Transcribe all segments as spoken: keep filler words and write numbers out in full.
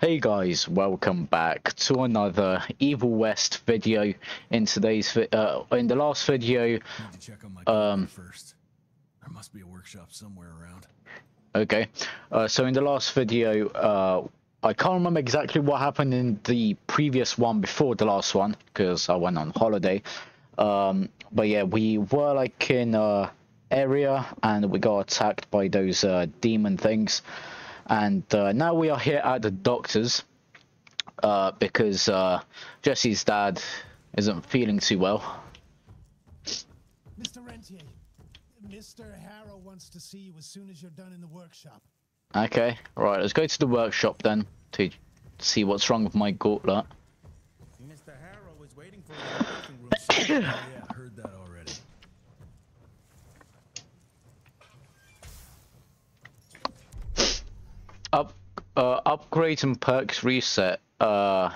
Hey guys, welcome back to another Evil West video. In today's uh, in the last video, check on my um, first. There must be a workshop somewhere around. Okay, uh, so in the last video, uh, I can't remember exactly what happened in the previous one before the last one because I went on holiday. Um, but yeah, we were like in a area and we got attacked by those uh, demon things. And uh, now we are here at the doctor's uh, because uh, Jesse's dad isn't feeling too well. Mister Rentier, Mister Harrow wants to see you as soon as you're done in the workshop. Okay, right, let's go to the workshop then to see what's wrong with my gauntlet. Mister Harrow is waiting for you in the dressing room. Yeah, I heard that already. Up, uh, upgrades and perks reset. Uh,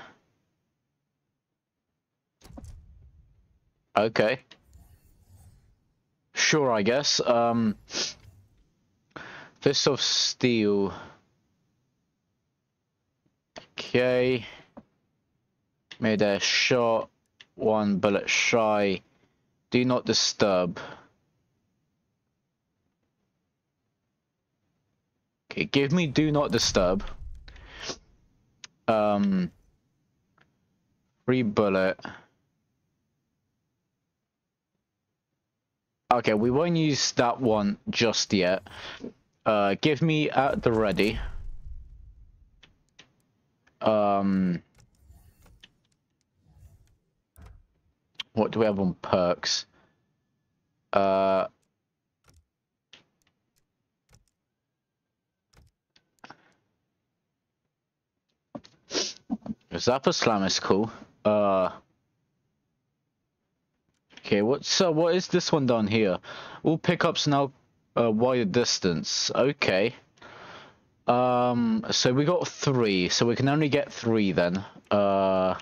okay. Sure, I guess. Um, Fist of Steel. Okay. Made a shot. One bullet shy. Do not disturb. Okay, give me do not disturb. Um, free bullet. Okay, we won't use that one just yet. Uh, give me at the ready. Um, what do we have on perks? Uh. Zapper Slam is cool. Uh, okay, what's uh, what is this one down here? All pickups now uh, wider distance. Okay. Um, so we got three, so we can only get three then. Uh,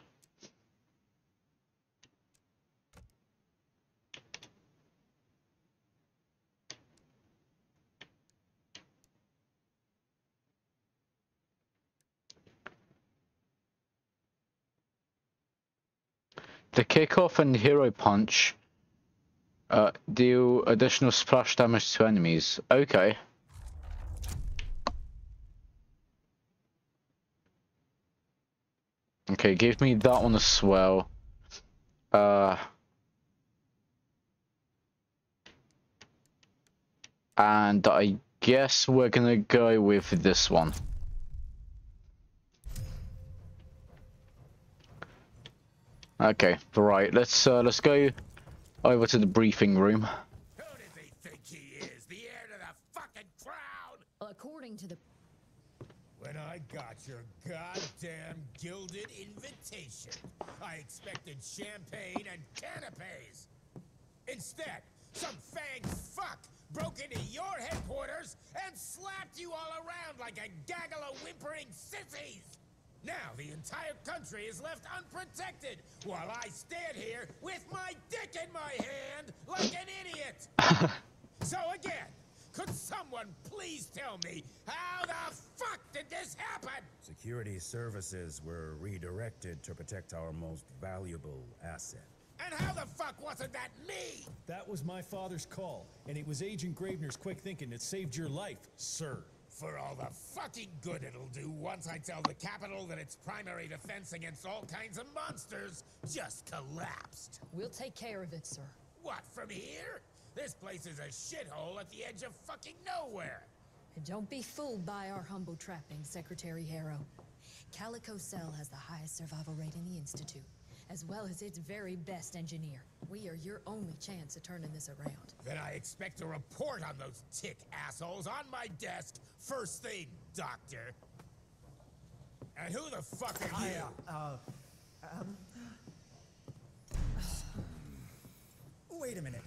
The kickoff and hero punch uh, deal additional splash damage to enemies. Okay. Okay, give me that one as well. Uh, and I guess we're gonna go with this one. Okay, right. Let's uh, let's go over to the briefing room. Who does he think he is? The heir to the fucking crown. According to the. When I got your goddamn gilded invitation, I expected champagne and canapes. Instead, some fang fuck broke into your headquarters and slapped you all around like a gaggle of whimpering sissies. Now the entire country is left unprotected while I stand here with my dick in my hand like an idiot. So again, could someone please tell me how the fuck did this happen? Security services were redirected to protect our most valuable asset. And how the fuck wasn't that me? That was my father's call, and it was Agent Gravener's quick thinking that saved your life, sir. For all the fucking good it'll do once I tell the Capitol that its primary defense against all kinds of monsters just collapsed. We'll take care of it, sir. What, from here? This place is a shithole at the edge of fucking nowhere. And don't be fooled by our humble trappings, Secretary Harrow. Calico Cell has the highest survival rate in the Institute, as well as its very best engineer. We are your only chance of turning this around. Then I expect a report on those tick assholes on my desk first thing, Doctor. And who the fuck are I, you? Uh, um... Wait a minute.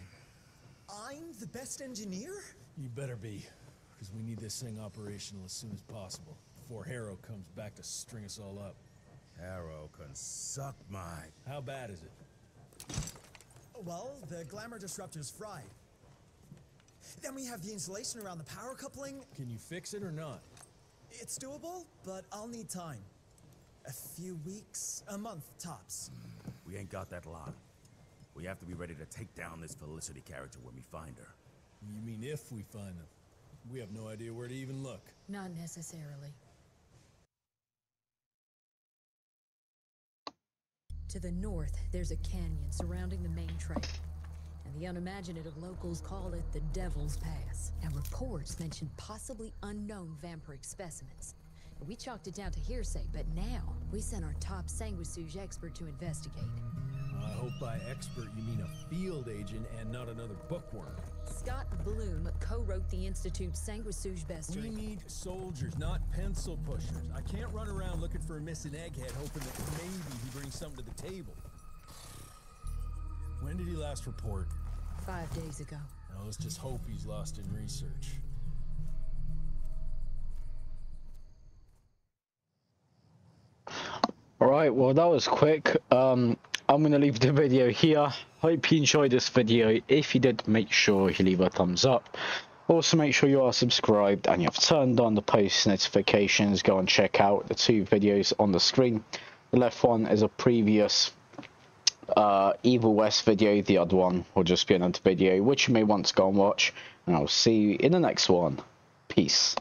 I'm the best engineer? You better be, because we need this thing operational as soon as possible, before Harrow comes back to string us all up. Harrow can suck my... How bad is it? Well, the glamour disruptor's fried. Then we have the insulation around the power coupling. Can you fix it or not? It's doable, but I'll need time. A few weeks, a month tops. We ain't got that long. We have to be ready to take down this Felicity character when we find her. You mean if we find them? We have no idea where to even look. Not necessarily. To the north, there's a canyon surrounding the main trail, and the unimaginative locals call it the Devil's Pass. Now, reports mentioned possibly unknown vampiric specimens. We chalked it down to hearsay, but now we sent our top Sanguisuge expert to investigate. I hope by expert you mean a field agent and not another bookworm. Scott Bloom co-wrote the Institute's Sanguisuge Best. We need soldiers, not pencil pushers. I can't run around looking for a missing egghead hoping that maybe he brings something to the table. When did he last report? Five days ago. Now let's just hope he's lost in research. Alright, well that was quick. Um, I'm going to leave the video here. Hope you enjoyed this video. If you did, make sure you leave a thumbs up. Also make sure you are subscribed and you have turned on the post notifications. Go and check out the two videos on the screen. The left one is a previous uh, Evil West video. The other one will just be another video which you may want to go and watch. And I'll see you in the next one. Peace.